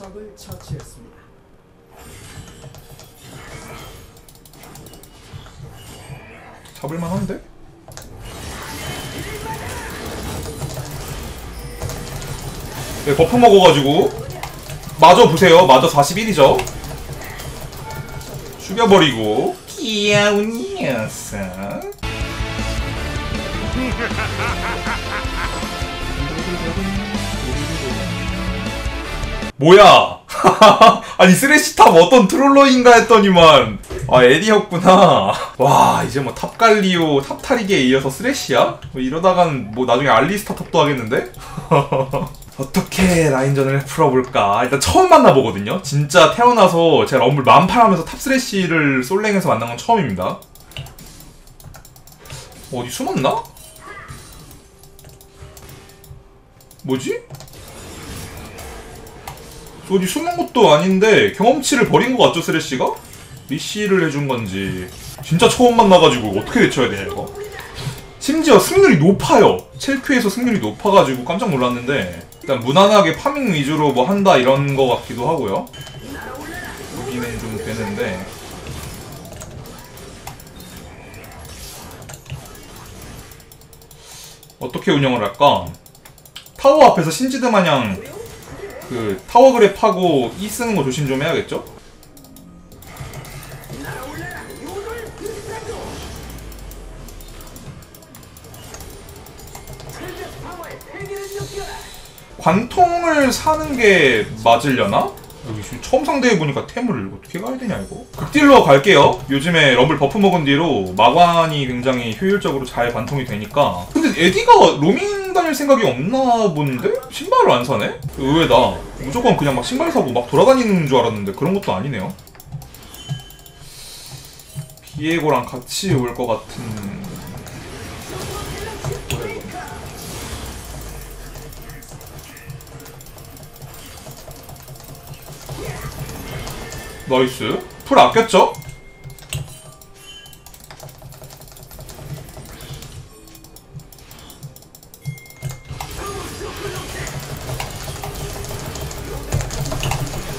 적을 처치했습니다. 잡을만 한데? 네, 버프 먹어가지고 마저 보세요. 마저 41이죠? 죽여버리고 귀여운 녀석. 뭐야? 아니 쓰레쉬탑 어떤 트롤러인가 했더니만 아 에디였구나. 와 이제 뭐 탑갈리오 탑타리기에 이어서 쓰레쉬야? 뭐 이러다간 뭐 나중에 알리스타 탑도 하겠는데? 어떻게 라인전을 풀어볼까. 일단 처음 만나보거든요. 진짜 태어나서 제가 럼블 만팔하면서 탑쓰레쉬를 솔랭에서 만난 건 처음입니다. 어디 숨었나? 뭐지? 어디 숨은 것도 아닌데 경험치를 버린 것 같죠 쓰레쉬가? 리쉬를 해준 건지. 진짜 처음 만나가지고 어떻게 대처해야 되냐 이거. 심지어 승률이 높아요. 7Q에서 승률이 높아가지고 깜짝 놀랐는데 일단 무난하게 파밍 위주로 뭐 한다 이런 거 같기도 하고요. 여기는 좀 되는데 어떻게 운영을 할까? 타워 앞에서 신지드 마냥 그 타워 그랩 하고 E 쓰는 거 조심 좀 해야겠죠? 관통을 사는 게 맞으려나? 여기 지금 처음 상대해보니까 템을 어떻게 가야 되냐 이거. 극딜러 갈게요. 요즘에 럼블 버프 먹은 뒤로 마관이 굉장히 효율적으로 잘 관통이 되니까. 근데 에디가 로밍 다닐 생각이 없나 본데? 신발을 안 사네? 의외다. 무조건 그냥 막 신발 사고 막 돌아다니는 줄 알았는데 그런 것도 아니네요. 비에고랑 같이 올 것 같은... 나이스. 풀 아꼈죠?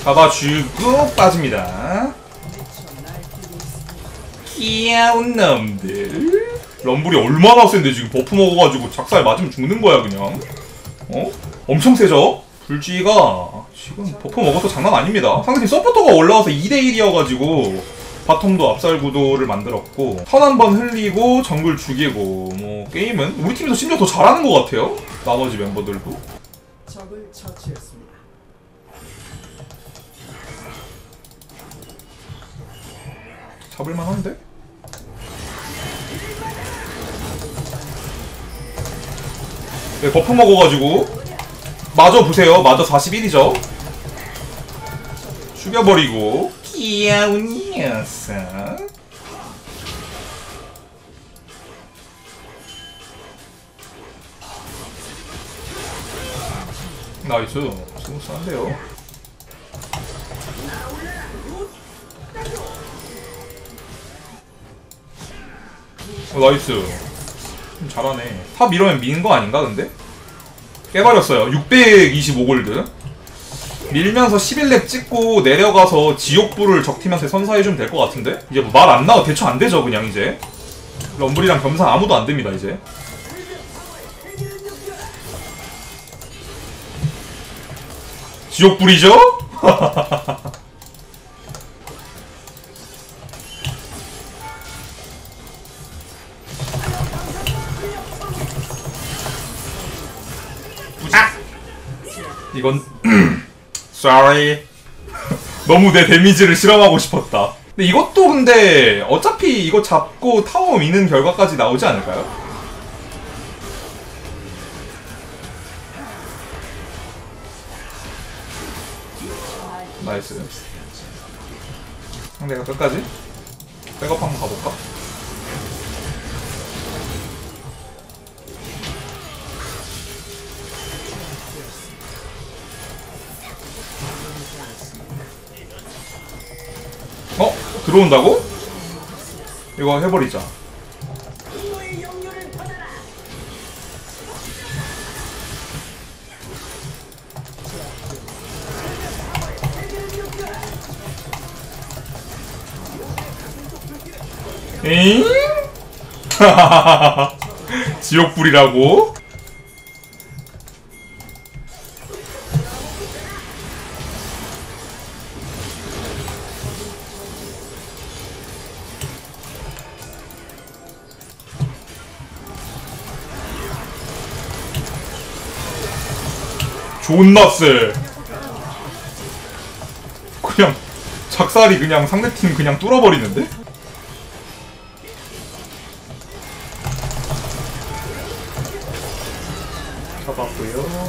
잡아주고 빠집니다. 귀여운 놈들. 럼블이 얼마나 센데 지금 버프 먹어가지고 작살 맞으면 죽는 거야 그냥. 어? 엄청 세죠? 불지가 지금 버프 먹어서 장난 아닙니다. 상대팀 서포터가 올라와서 2대1이어가지고 바텀도 압살구도를 만들었고 턴 한번 흘리고 정글 죽이고 뭐 게임은 우리 팀에서 심지어 더 잘하는 것 같아요. 나머지 멤버들도 적을 처치했습니다. 잡을만한데? 네, 버프 먹어가지고 마저 보세요. 마저 41이죠? 죽여버리고 귀여운 녀석. 나이스. 스무스한데요. 나이스. 잘하네. 탑 이러면 미는 거 아닌가 근데? 깨버렸어요. 625골드 밀면서 11렙 찍고 내려가서 지옥불을 적팀한테 선사해주면 될 것 같은데? 이제 뭐 말 안 나와. 대처 안 되죠 그냥. 이제 럼블이랑 겸상 아무도 안 됩니다 이제. 지옥불이죠? 이건 sorry. 너무 내 데미지를 실험하고 싶었다. 근데 이것도 근데 어차피 이거 잡고 타워 미는 결과까지 나오지 않을까요? 나이스. 상대가 끝까지? 백업 한번 가볼까? 어? 들어온다고? 이거 해버리자. 에잉? 하하하하. 지옥불이라고? 존나 쎄. 그냥 작살이 그냥 상대팀 그냥 뚫어버리는데? 잡았고요.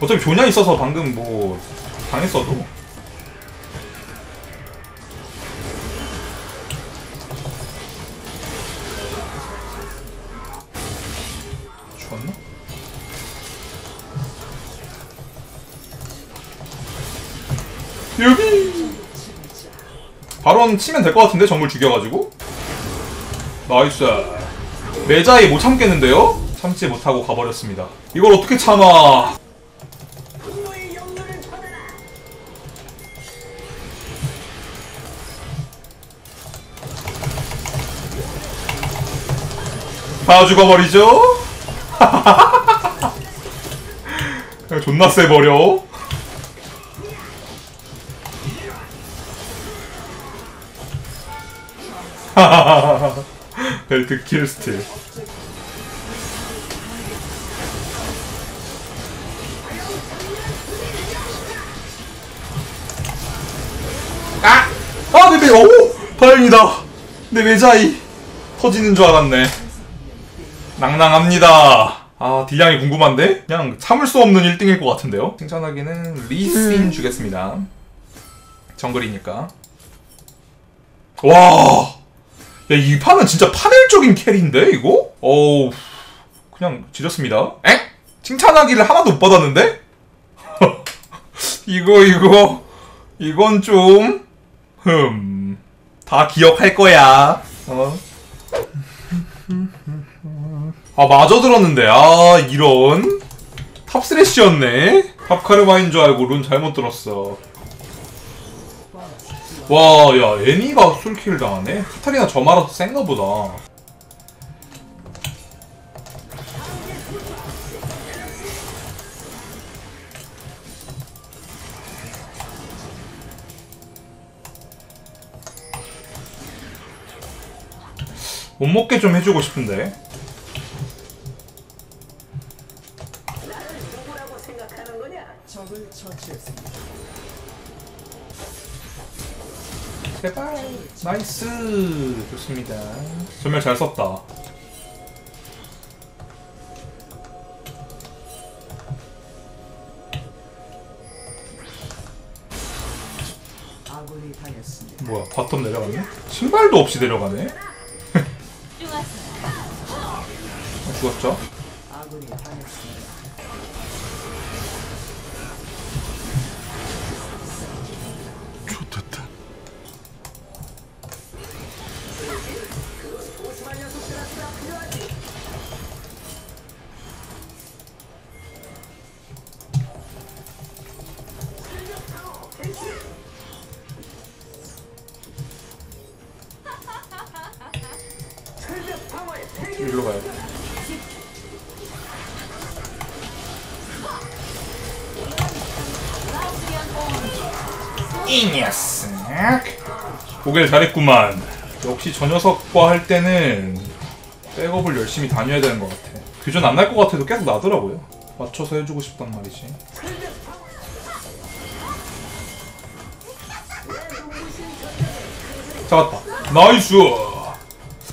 어차피 조냐 있어서 방금 뭐 당했어도 죽었나? 여기 바론 치면 될 것 같은데. 정글 죽여가지고. 나이스. 매자이 못 참겠는데요? 참지 못하고 가버렸습니다. 이걸 어떻게 참아. 다 죽어버리죠? 존나 세버려. 벨트 킬 스틸. 아! 아! 내 배! 오! 다행이다. 내 매자이 터지는 줄 알았네. 낭낭합니다. 아, 딜량이 궁금한데? 그냥 참을 수 없는 1등일 것 같은데요? 칭찬하기는 리신 주겠습니다. 정글이니까. 와, 야, 이 판은 진짜 파멸적인 캐리인데 이거? 어우, 그냥 지렸습니다. 엥? 칭찬하기를 하나도 못 받았는데? 이건 좀 다 기억할 거야. 아, 맞아 들었는데. 아, 이런. 탑 스레시였네. 탑 카르마인 줄 알고 룬 잘못 들었어. 와, 야, 애니가 솔킬을 당하네. 카타리나 저 말아서 센가 보다. 못 먹게 좀 해주고 싶은데. 제발. 나이스. 좋습니다. 전멸 잘 썼다. 뭐야, 바텀 내려갔네? 신발도 없이 내려가네? 죽었죠? 일로 가야 돼. 이 녀석 고개를 잘했구만. 역시 저 녀석과 할 때는 백업을 열심히 다녀야 되는 것 같아. 교전 안 날 것 같아도 계속 나더라고요. 맞춰서 해주고 싶단 말이지. 잡았다. 나이스.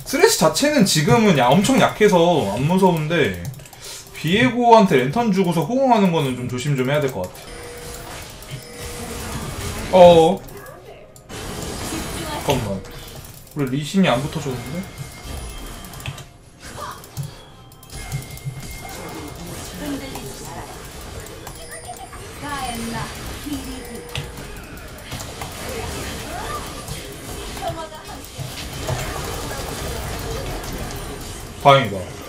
스레시 자체는 지금은 엄청 약해서 안 무서운데 비에고한테 랜턴 주고서 호응하는 거는 좀 조심 좀 해야 될 것 같아. 어어. 잠깐만. 우리 리신이 안 붙어줬는데? 다행이다. 어.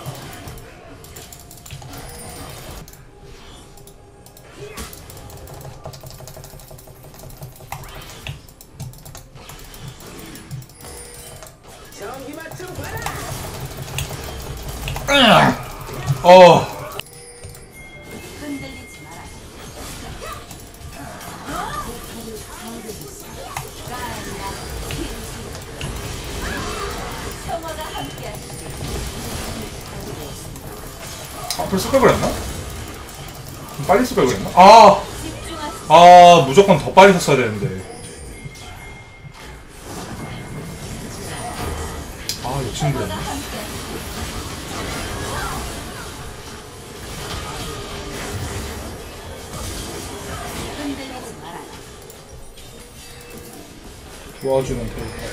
벌써 끌버렸나? 빨리 끌버렸나? 아 무조건 더 빨리 샀어야 되는데. 아 욕심부렸네. 도와주는 캐릭터.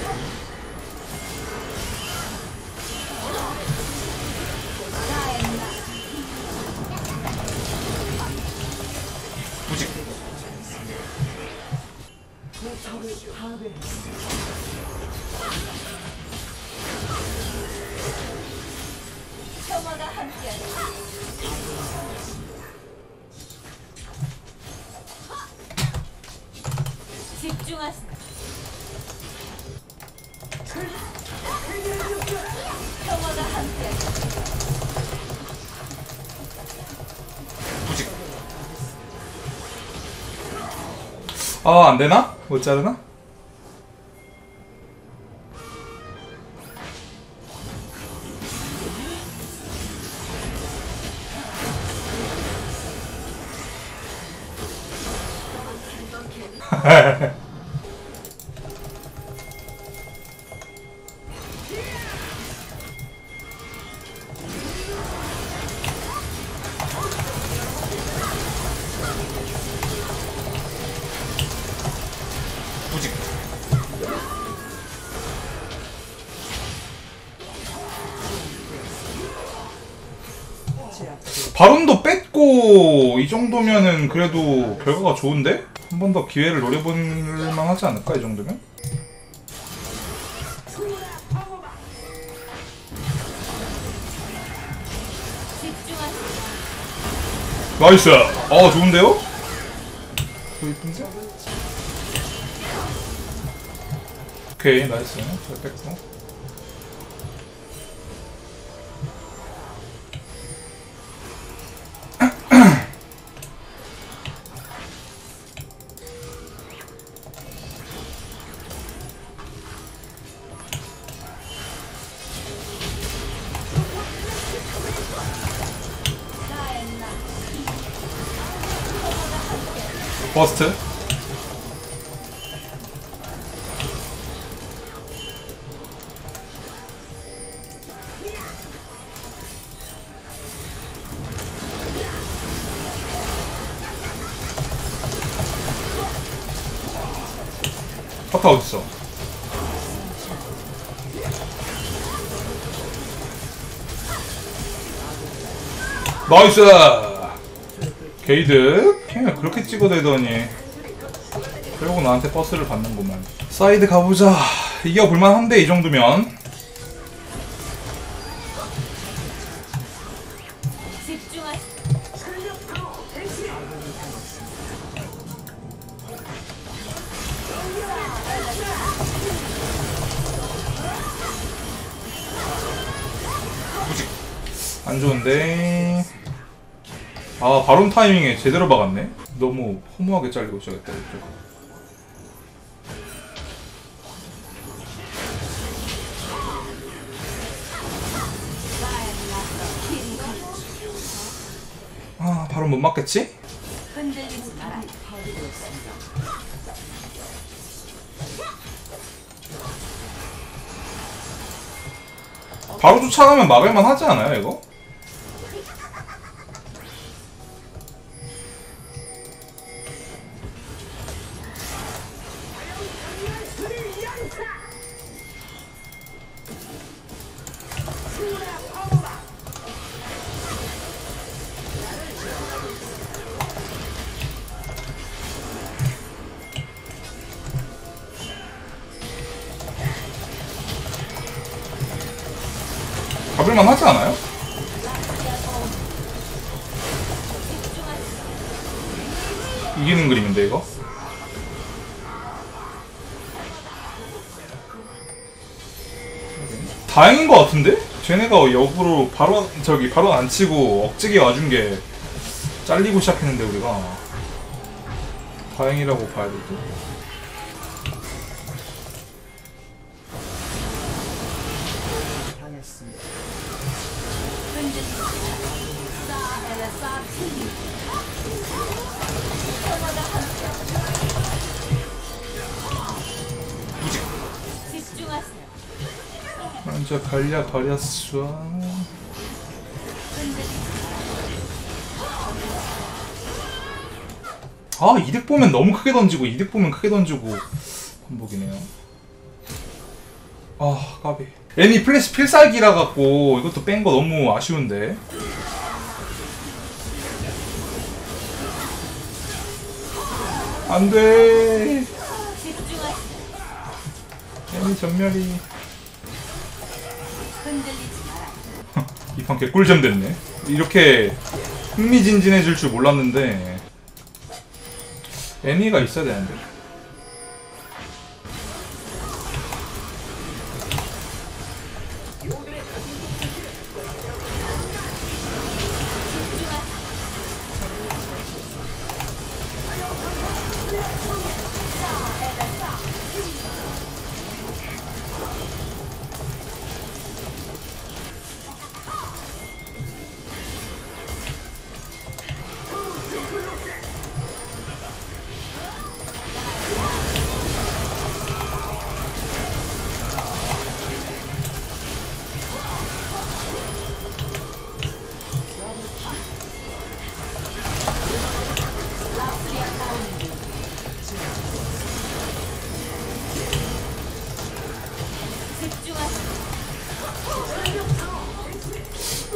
아, 안 되나? 못 자르나? 바론도 뺐고 이 정도면은 그래도 결과가 좋은데? 한 번 더 기회를 노려볼만 하지 않을까? 이 정도면? 나이스! 아 좋은데요? 더 이쁜데? 오케이 나이스. 잘 뺐고 버스트 파타 어딨어? 나이스! 게이드 야, 그렇게 찍어대더니 결국 나한테 버스를 받는구만. 사이드 가보자. 이겨볼만한데 이 정도면. 안 좋은데. 아 바론 타이밍에 제대로 박았네. 너무 허무하게 잘리고 시작했다. 아 바론 못 맞겠지? 바로 쫓아가면 막을만 하지 않아요 이거? 잡을만 하지 않아요? 이기는 그림인데 이거? 다행인 것 같은데? 쟤네가 역으로 바로 저기 바로 안 치고 억지게 와준 게 잘리고 시작했는데 우리가 다행이라고 봐야 되고. 먼저 걸려버렸어. 아, 이득 보면 너무 크게 던지고, 이득 보면 크게 던지고. 반복이네요. 아, 까비. 애니 플래시 필살기라 갖고 이것도 뺀 거 너무 아쉬운데. 안 돼. 애니 전멸이. 이 판 개꿀잼 됐네. 이렇게 흥미진진해질 줄 몰랐는데 애니가 있어야 되는데.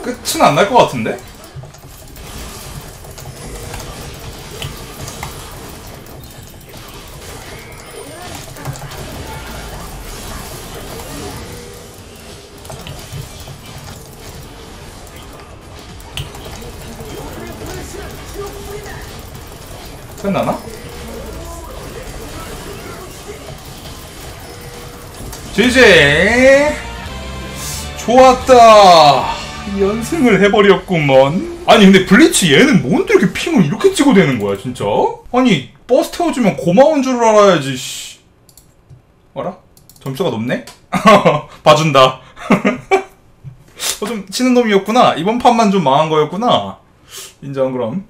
끝은 안 날 것 같은데? 끝나나? GG! 좋았다! 연승을 해버렸구먼. 아니 근데 블리츠 얘는 뭔데 이렇게 핑을 이렇게 찍어 대는 거야 진짜? 아니 버스 태워주면 고마운 줄 알아야지. 씨. 어라? 점수가 높네? 봐준다. 좀 치는 놈이었구나. 이번 판만 좀 망한 거였구나. 인정. 그럼